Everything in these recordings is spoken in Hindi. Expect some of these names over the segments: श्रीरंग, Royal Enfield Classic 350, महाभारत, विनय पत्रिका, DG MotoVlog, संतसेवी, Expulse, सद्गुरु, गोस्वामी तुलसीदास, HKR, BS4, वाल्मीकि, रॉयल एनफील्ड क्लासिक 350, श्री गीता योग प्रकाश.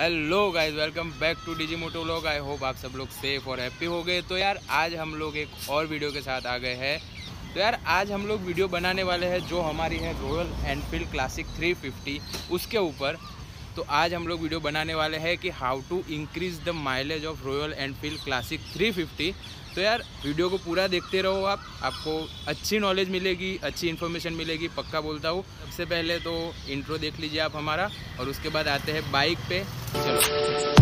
Hello guys, welcome back to DG motovlog. I hope आप सब लोग सेफ और हैप्पी हो गए। तो यार आज हम लोग एक और वीडियो के साथ आ गए हैं। तो यार आज हम लोग वीडियो बनाने वाले हैं जो हमारी है रॉयल एनफील्ड क्लासिक 350 उसके ऊपर। तो आज हम लोग वीडियो बनाने वाले हैं कि how to increase the mileage of रॉयल एनफील्ड क्लासिक 350। तो यार वीडियो को पूरा देखते रहो आप, आपको अच्छी नॉलेज मिलेगी, अच्छी इन्फॉर्मेशन मिलेगी, पक्का बोलता हूँ। सबसे पहले तो इंट्रो देख लीजिए आप हमारा, और उसके बाद आते हैं बाइक पे। चलो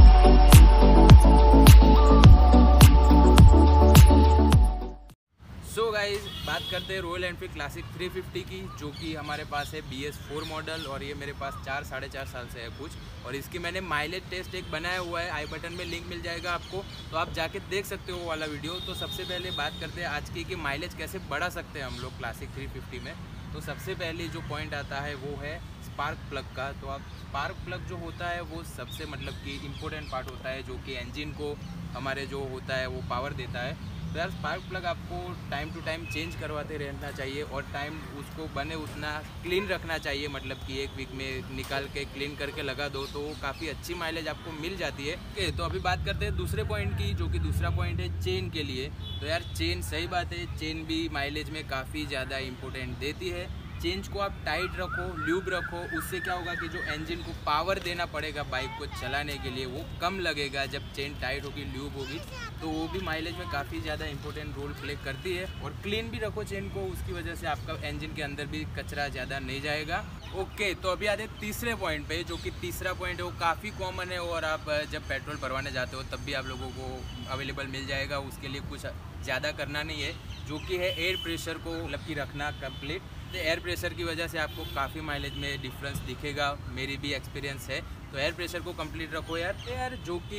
सो गाइज बात करते हैं रॉयल एनफील्ड क्लासिक 350 की, जो कि हमारे पास है BS4 मॉडल, और ये मेरे पास 4-4.5 साल से है कुछ। और इसकी मैंने माइलेज टेस्ट एक बनाया हुआ है, आई बटन में लिंक मिल जाएगा आपको, तो आप जाके देख सकते हो वो वाला वीडियो। तो सबसे पहले बात करते हैं आज की कि माइलेज कैसे बढ़ा सकते हैं हम लोग क्लासिक 350 में। तो सबसे पहले जो पॉइंट आता है वो है स्पार्क प्लग का। तो आप स्पार्क प्लग जो होता है वो सबसे मतलब कि इम्पोर्टेंट पार्ट होता है, जो कि इंजन को हमारे जो होता है वो पावर देता है। तो यार स्पार्क प्लग आपको टाइम टू टाइम चेंज करवाते रहना चाहिए, और टाइम उसको बने उतना क्लीन रखना चाहिए, मतलब कि एक वीक में निकाल के क्लीन करके लगा दो तो काफ़ी अच्छी माइलेज आपको मिल जाती है। ओके, तो अभी बात करते हैं दूसरे पॉइंट की, जो कि दूसरा पॉइंट है चेन के लिए। तो यार चेन, सही बात है, चेन भी माइलेज में काफ़ी ज़्यादा इम्पोर्टेंट देती है। चेंज को आप टाइट रखो, ल्यूब रखो, उससे क्या होगा कि जो इंजन को पावर देना पड़ेगा बाइक को चलाने के लिए वो कम लगेगा। जब चेन टाइट होगी, ल्यूब होगी, तो वो भी माइलेज में काफ़ी ज़्यादा इंपॉर्टेंट रोल प्ले करती है। और क्लीन भी रखो चेन को, उसकी वजह से आपका इंजन के अंदर भी कचरा ज़्यादा नहीं जाएगा। ओके, तो अभी आते हैं तीसरे पॉइंट पे, जो कि तीसरा पॉइंट है वो काफ़ी कॉमन है, और आप जब पेट्रोल भरवाने जाते हो तब भी आप लोगों को अवेलेबल मिल जाएगा। उसके लिए कुछ ज़्यादा करना नहीं है, जो कि है एयर प्रेशर को मतलब कि रखना कंप्लीट। तो एयर प्रेशर की वजह से आपको काफ़ी माइलेज में डिफरेंस दिखेगा, मेरी भी एक्सपीरियंस है। तो एयर प्रेशर को कंप्लीट रखो यार। जो कि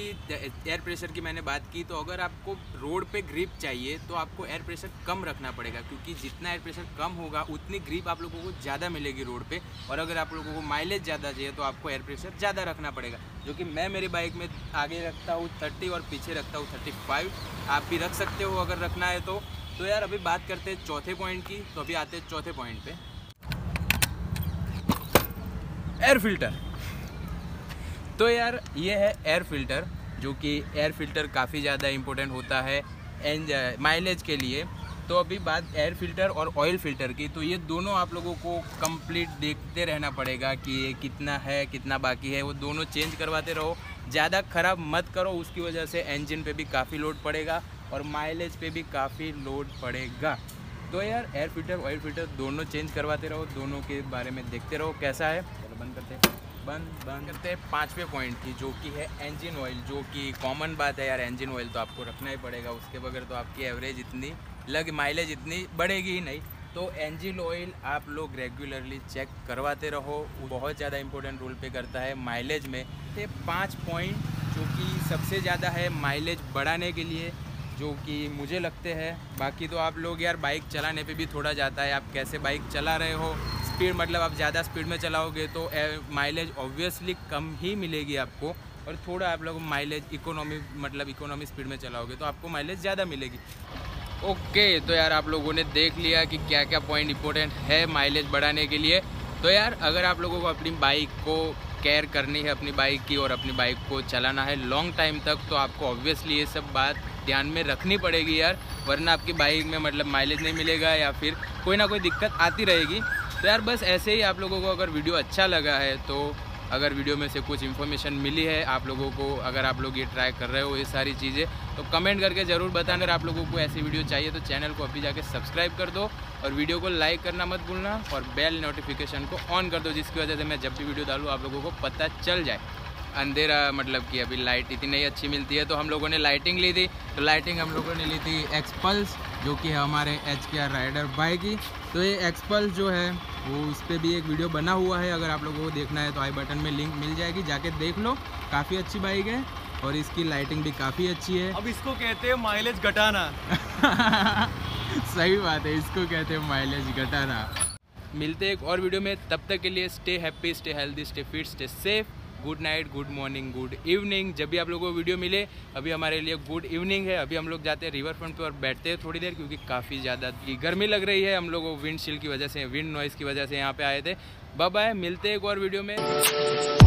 एयर प्रेशर की मैंने बात की, तो अगर आपको रोड पे ग्रिप चाहिए तो आपको एयर प्रेशर कम रखना पड़ेगा, क्योंकि जितना एयर प्रेशर कम होगा उतनी ग्रिप आप लोगों को ज़्यादा मिलेगी रोड पे। और अगर आप लोगों को माइलेज ज़्यादा चाहिए तो आपको एयर प्रेशर ज़्यादा रखना पड़ेगा, जो कि मैं मेरी बाइक में आगे रखता हूँ 30 और पीछे रखता हूँ 35। आप भी रख सकते हो अगर रखना है तो। तो यार अभी बात करते हैं चौथे पॉइंट की। तो अभी आते हैं चौथे पॉइंट पे, एयर फिल्टर। तो यार ये है एयर फिल्टर, जो कि एयर फिल्टर काफ़ी ज़्यादा इम्पोर्टेंट होता है माइलेज के लिए। तो अभी बात एयर फिल्टर और ऑयल फिल्टर की। तो ये दोनों आप लोगों को कंप्लीट देखते रहना पड़ेगा कि ये कितना है, कितना बाकी है, वो दोनों चेंज करवाते रहो। ज़्यादा ख़राब मत करो, उसकी वजह से इंजन पे भी काफ़ी लोड पड़ेगा और माइलेज पे भी काफ़ी लोड पड़ेगा। तो यार एयर फिल्टर, ऑयल फिल्टर दोनों चेंज करवाते रहो, दोनों के बारे में देखते रहो कैसा है। चलो बंद करते हैं, बंद करते हैं पाँचवें पॉइंट की, जो कि है इंजन ऑयल। जो कि कॉमन बात है यार, इंजन ऑयल तो आपको रखना ही पड़ेगा, उसके बगैर तो आपकी एवरेज इतनी माइलेज इतनी बढ़ेगी ही नहीं। तो इंजन ऑयल आप लोग रेगुलरली चेक करवाते रहो, बहुत ज़्यादा इंपॉर्टेंट रोल पे करता है माइलेज में। ये 5 पॉइंट जो कि सबसे ज़्यादा है माइलेज बढ़ाने के लिए, जो कि मुझे लगते हैं। बाकी तो आप लोग यार बाइक चलाने पे भी थोड़ा जाता है, आप कैसे बाइक चला रहे हो, स्पीड मतलब आप ज़्यादा स्पीड में चलाओगे तो माइलेज ऑब्वियसली कम ही मिलेगी आपको। और थोड़ा आप लोग माइलेज इकोनॉमी मतलब इकोनॉमी स्पीड में चलाओगे तो आपको माइलेज ज़्यादा मिलेगी। ओके, तो यार आप लोगों ने देख लिया कि क्या क्या पॉइंट इंपॉर्टेंट है माइलेज बढ़ाने के लिए। तो यार अगर आप लोगों को अपनी बाइक को केयर करनी है, अपनी बाइक की, और अपनी बाइक को चलाना है लॉन्ग टाइम तक, तो आपको ऑब्वियसली ये सब बात ध्यान में रखनी पड़ेगी यार, वरना आपकी बाइक में मतलब माइलेज नहीं मिलेगा या फिर कोई ना कोई दिक्कत आती रहेगी। तो यार बस ऐसे ही आप लोगों को अगर वीडियो अच्छा लगा है, तो अगर वीडियो में से कुछ इन्फॉर्मेशन मिली है आप लोगों को, अगर आप लोग ये ट्राई कर रहे हो ये सारी चीज़ें, तो कमेंट करके ज़रूर बताना। अगर आप लोगों को ऐसी वीडियो चाहिए तो चैनल को अभी जाके सब्सक्राइब कर दो, और वीडियो को लाइक करना मत भूलना, और बेल नोटिफिकेशन को ऑन कर दो, जिसकी वजह से मैं जब भी वीडियो डालूँ आप लोगों को पता चल जाए। अंधेरा मतलब कि अभी लाइट इतनी नहीं अच्छी मिलती है, तो हम लोगों ने लाइटिंग ली थी। तो लाइटिंग हम लोगों ने ली थी एक्सपल्स, जो कि हमारे HKR राइडर भाई की। तो ये एक्सपल्स जो है वो उस पर भी एक वीडियो बना हुआ है, अगर आप लोगों को देखना है तो आई बटन में लिंक मिल जाएगी, जाके देख लो। काफ़ी अच्छी बाइक है और इसकी लाइटिंग भी काफ़ी अच्छी है। अब इसको कहते हैं माइलेज घटाना। सही बात है, इसको कहते हैं माइलेज घटाना। मिलते हैं एक और वीडियो में, तब तक के लिए stay happy, stay healthy, stay fit, stay safe. Good night, good morning, good evening, जब भी आप लोगों को वीडियो मिले। अभी हमारे लिए गुड इवनिंग है, अभी हम लोग जाते हैं रिवर फ्रंट पर और बैठते हैं थोड़ी देर, क्योंकि काफ़ी ज़्यादा गर्मी लग रही है। हम लोगों को विंड नॉइज़ की वजह से यहाँ पे आए थे। बाय बाय, मिलते हैं एक और वीडियो में।